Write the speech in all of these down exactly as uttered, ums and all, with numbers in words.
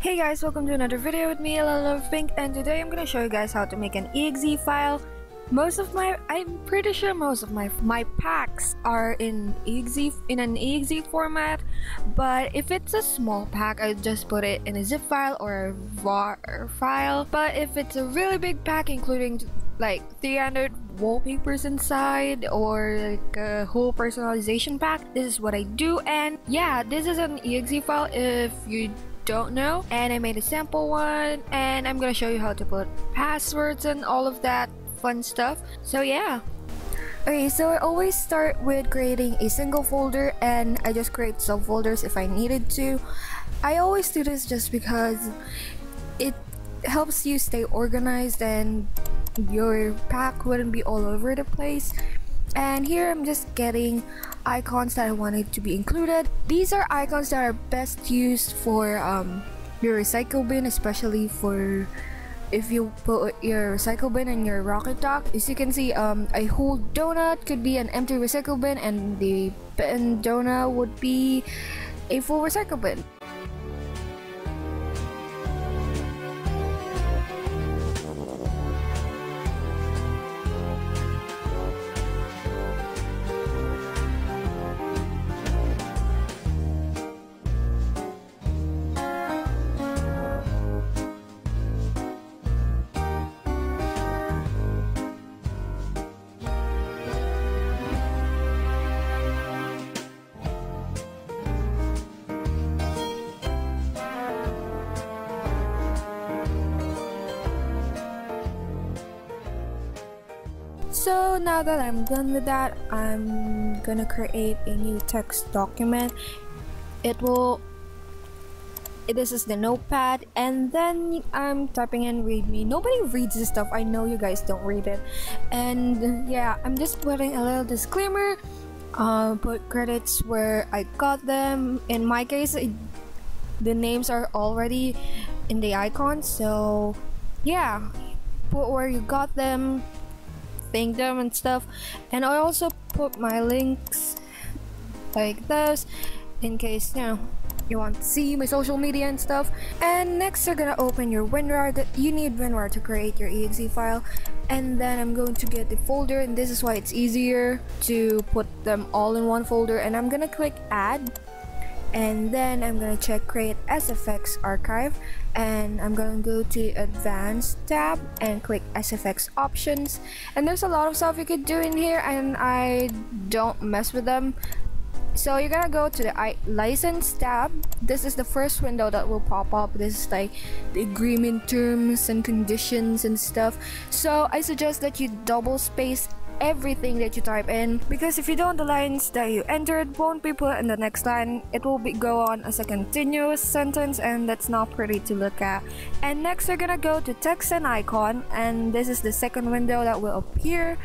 Hey guys, welcome to another video with me, ilalalovepink, and today I'm gonna show you guys how to make an E X E file. Most of my, I'm pretty sure most of my my packs are in E X E in an E X E format, but if it's a small pack, I just put it in a zip file or a V A R file. But if it's a really big pack, including like three hundred wallpapers inside or like a whole personalization pack, this is what I do. And yeah, this is an E X E file if you don't know. And I made a sample one, and I'm gonna show you how to put passwords and all of that fun stuff. So yeah. Okay, so I always start with creating a single folder, and I just create subfolders if I needed to. I always do this just because it helps you stay organized and your pack wouldn't be all over the place. And here I'm just getting icons that I wanted to be included. These are icons that are best used for um, your recycle bin, especially for if you put your recycle bin in your rocket dock. As you can see, um, a whole donut could be an empty recycle bin, and the pen donut would be a full recycle bin. So now that I'm done with that, I'm gonna create a new text document. It will, this is the notepad, and then I'm typing in readme. Nobody reads this stuff, I know you guys don't read it. And yeah, I'm just putting a little disclaimer, uh, put credits where I got them. In my case, it, the names are already in the icon, so yeah, put where you got them, thank them and stuff. And I also put my links like this in case, you know, you want to see my social media and stuff. And next, you're gonna open your WinRAR. That you need WinRAR to create your E X E file. And then I'm going to get the folder, and this is why it's easier to put them all in one folder. And I'm gonna click add, and then I'm gonna check create S F X archive, and I'm gonna go to advanced tab and click S F X options. And there's a lot of stuff you could do in here, and I don't mess with them. So you're gonna go to the I license tab. This is the first window that will pop up. This is like the agreement terms and conditions and stuff. So I suggest that you double space everything that you type in, because if you don't, the lines that you entered won't be put in the next line. It will be go on as a continuous sentence, and that's not pretty to look at. And next, you're gonna go to text and icon, and this is the second window that will appear,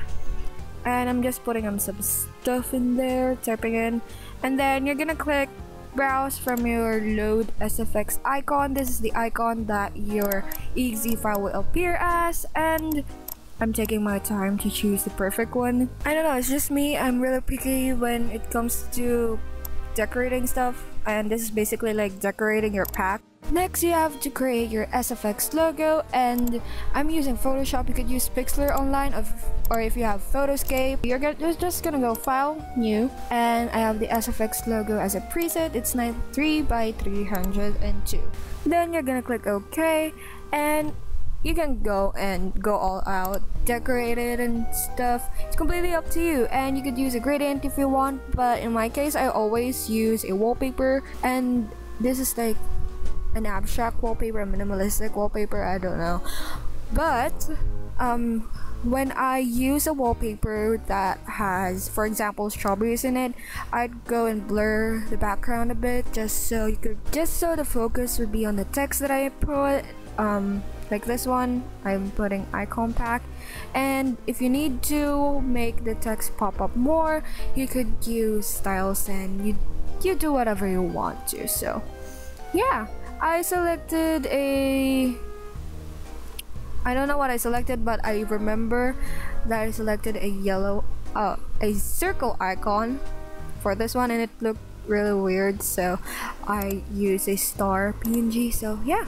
and I'm just putting on some stuff in there, typing in, and then you're gonna click browse from your load S F X icon. This is the icon that your E X E file will appear as, and I'm taking my time to choose the perfect one. I don't know, it's just me. I'm really picky when it comes to decorating stuff, and this is basically like decorating your pack. Next, you have to create your S F X logo, and I'm using Photoshop. You could use Pixlr online, or, or if you have Photoscape. You're, gonna, you're just gonna go File, New, and I have the S F X logo as a preset. It's ninety-three by three hundred two. Then you're gonna click OK, and you can go and go all out, decorate it and stuff. It's completely up to you, and you could use a gradient if you want, but in my case, I always use a wallpaper, and this is like an abstract wallpaper, minimalistic wallpaper, I don't know. But um, when I use a wallpaper that has, for example, strawberries in it, I'd go and blur the background a bit, just so you could, just so the focus would be on the text that I put. Um, like this one, I'm putting icon pack, and if you need to make the text pop up more, you could use styles, and you you do whatever you want to. So yeah, I selected a, I don't know what I selected, but I remember that I selected a yellow uh, a circle icon for this one, and it looked really weird, so I use a star P N G. So yeah,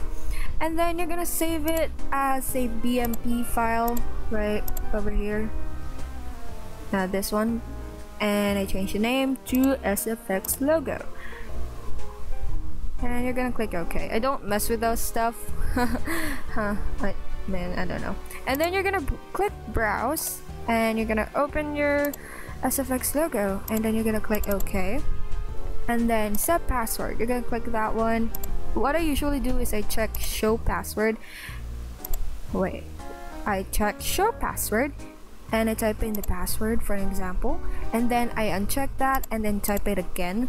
and then you're gonna save it as a B M P file right over here, now this one, and I change the name to S F X logo, and you're gonna click OK. I don't mess with those stuff. Huh, I, man I don't know. And then you're gonna click browse, and you're gonna open your S F X logo, and then you're gonna click OK, and then set password, you're gonna click that one. What I usually do is I check show password, wait I check show password and I type in the password for an example, and then I uncheck that and then type it again,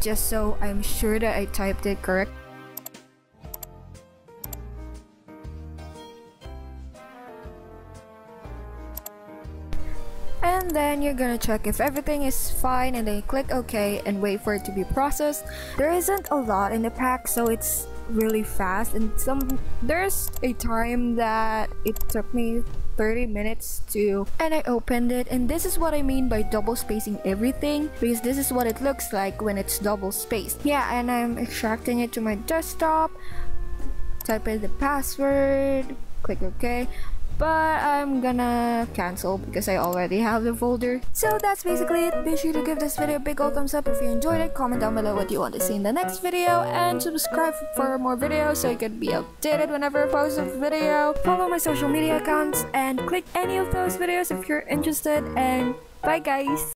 just so I'm sure that I typed it correctly. And then you're gonna check if everything is fine, and then click OK and wait for it to be processed. There isn't a lot in the pack, so it's really fast, and some there's a time that it took me thirty minutes to, and I opened it, and this is what I mean by double spacing everything, because this is what it looks like when it's double spaced. Yeah, and I'm extracting it to my desktop, type in the password, click OK, but I'm gonna cancel because I already have the folder. So that's basically it. Be sure to give this video a big old thumbs up if you enjoyed it, comment down below what you want to see in the next video, and subscribe for more videos so you can be updated whenever I post a video. Follow my social media accounts and click any of those videos if you're interested, and bye guys!